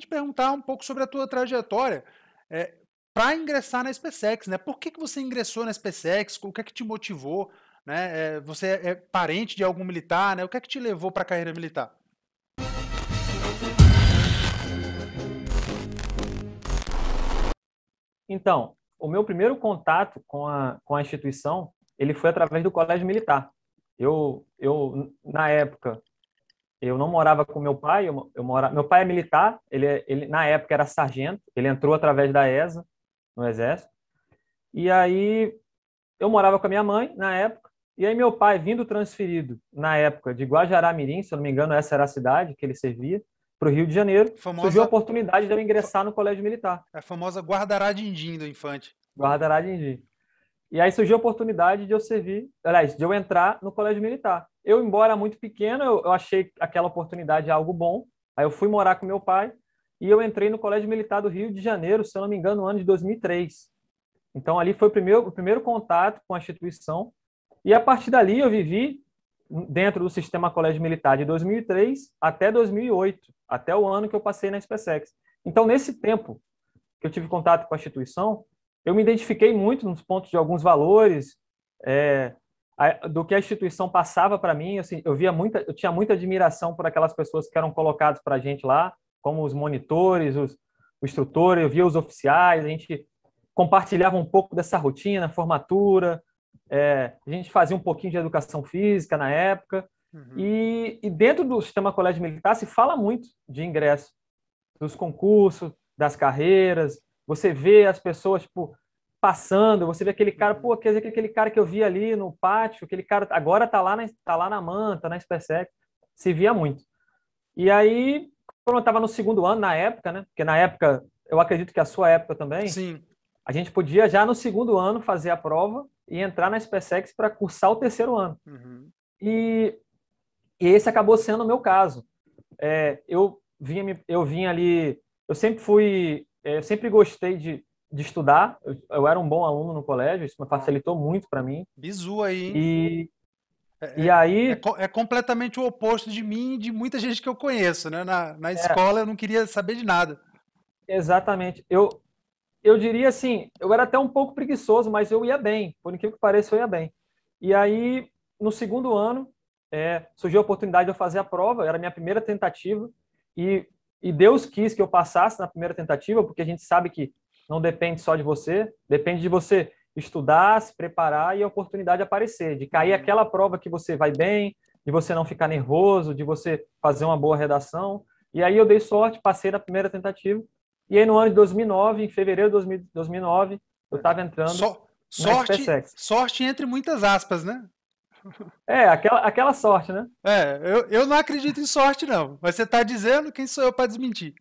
te perguntar um pouco sobre a tua trajetória para ingressar na EsPCEX, né? Por que você ingressou na EsPCEX? O que é que te motivou, né? Você é parente de algum militar, né? O que é que te levou para a carreira militar? Então, o meu primeiro contato com a instituição, ele foi através do Colégio Militar. Eu na época, eu não morava com meu pai, meu pai é militar, ele na época era sargento, ele entrou através da ESA, no Exército, e aí eu morava com a minha mãe na época, e aí meu pai, vindo transferido na época de Guajará Mirim, se eu não me engano, essa era a cidade que ele servia, para o Rio de Janeiro, surgiu a oportunidade de eu ingressar no Colégio Militar. A famosa Guardará Dindim do Infante. Guardará Dindim. E aí surgiu a oportunidade de eu servir, aliás, de eu entrar no Colégio Militar. Eu, embora muito pequeno, eu achei aquela oportunidade algo bom, aí eu fui morar com meu pai e eu entrei no Colégio Militar do Rio de Janeiro, se eu não me engano, no ano de 2003. Então ali foi o primeiro contato com a instituição e a partir dali eu vivi dentro do sistema Colégio Militar de 2003 até 2008, até o ano que eu passei na EsPCEX. Então, nesse tempo que eu tive contato com a instituição, eu me identifiquei muito nos pontos de alguns valores, do que a instituição passava para mim. Assim, eu tinha muita admiração por aquelas pessoas que eram colocadas para a gente lá, como os monitores, os instrutores, eu via os oficiais, a gente compartilhava um pouco dessa rotina, formatura, a gente fazia um pouquinho de educação física na época. Uhum. E dentro do sistema Colégio Militar se fala muito de ingresso, dos concursos, das carreiras. Você vê as pessoas tipo, passando, você vê aquele cara, pô, quer dizer, aquele cara que eu vi ali no pátio, aquele cara agora tá lá na AMAN, tá na SPSEC, se via muito. E aí, quando eu estava no segundo ano, na época, né? Porque na época, eu acredito que a sua época também, sim, a gente podia já no segundo ano fazer a prova e entrar na SPSEC para cursar o terceiro ano. Uhum. E esse acabou sendo o meu caso. Eu sempre gostei de estudar, eu era um bom aluno no colégio, isso me facilitou muito para mim. Bizu aí, hein? E aí... É completamente o oposto de mim e de muita gente que eu conheço, né? Na escola eu não queria saber de nada. Exatamente. Eu diria assim, eu era até um pouco preguiçoso, mas eu ia bem, por incrível que pareça, eu ia bem. E aí, no segundo ano, surgiu a oportunidade de eu fazer a prova, era a minha primeira tentativa, e Deus quis que eu passasse na primeira tentativa, porque a gente sabe que não depende só de você, depende de você estudar, se preparar e a oportunidade aparecer, de cair aquela prova que você vai bem, de você não ficar nervoso, de você fazer uma boa redação. E aí eu dei sorte, passei na primeira tentativa. E aí, no ano de 2009, em fevereiro de 2009, eu estava entrando na SPSEC. Sorte entre muitas aspas, né? Aquela sorte, né? Eu não acredito em sorte, não. Mas você está dizendo, quem sou eu para desmentir?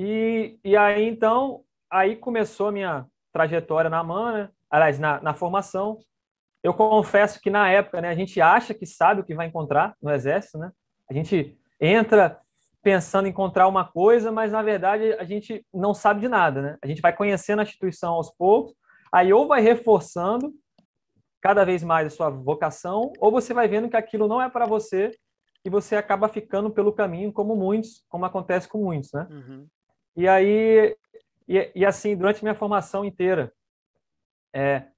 E aí, então, aí começou a minha trajetória na AMAN, né? Aliás, na formação. Eu confesso que, na época, né, a gente acha que sabe o que vai encontrar no Exército, né? A gente entra pensando em encontrar uma coisa, mas, na verdade, a gente não sabe de nada, né? A gente vai conhecendo a instituição aos poucos, aí ou vai reforçando cada vez mais a sua vocação, ou você vai vendo que aquilo não é para você e você acaba ficando pelo caminho, como acontece com muitos, né? Uhum. E aí, assim, durante a minha formação inteira,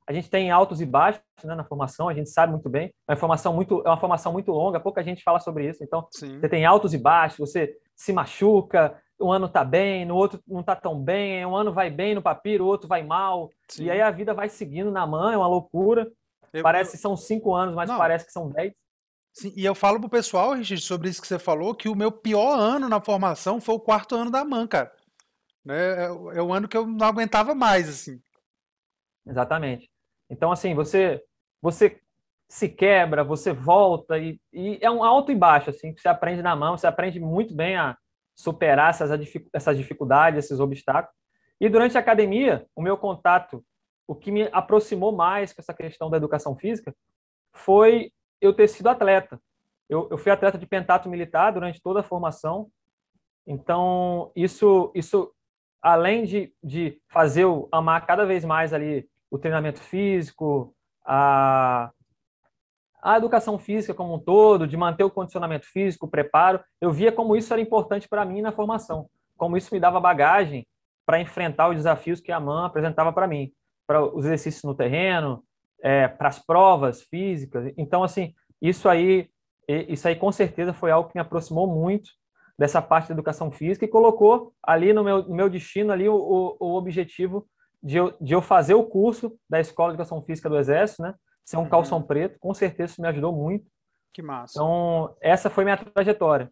a gente tem altos e baixos, né, na formação, a gente sabe muito bem, é uma formação muito longa, pouca gente fala sobre isso, então sim, você tem altos e baixos, você se machuca, um ano tá bem, no outro não tá tão bem, um ano vai bem no papiro, o outro vai mal, sim, e aí a vida vai seguindo na mão, é uma loucura, parece que são 5 anos, mas não, parece que são 10. Sim, e eu falo pro pessoal, Richard, sobre isso que você falou, que o meu pior ano na formação foi o 4º ano da AMAN, cara. É o ano que eu não aguentava mais, assim. Exatamente. Então, assim, você se quebra, você volta, e é um alto e baixo, assim, que você aprende na mão, você aprende muito bem a superar essas dificuldades, esses obstáculos. E durante a academia, o meu contato, o que me aproximou mais com essa questão da educação física, foi eu ter sido atleta. Eu fui atleta de pentato militar durante toda a formação. Então, isso além de fazer eu amar cada vez mais ali o treinamento físico, a educação física como um todo, de manter o condicionamento físico, o preparo, eu via como isso era importante para mim na formação, como isso me dava bagagem para enfrentar os desafios que a AMAN apresentava para mim, para os exercícios no terreno, para as provas físicas. Então, assim, isso aí com certeza foi algo que me aproximou muito dessa parte da educação física e colocou ali no meu destino ali o objetivo de eu fazer o curso da Escola de Educação Física do Exército, né? Ser um calção preto, com certeza isso me ajudou muito. Que massa. Então, essa foi minha trajetória.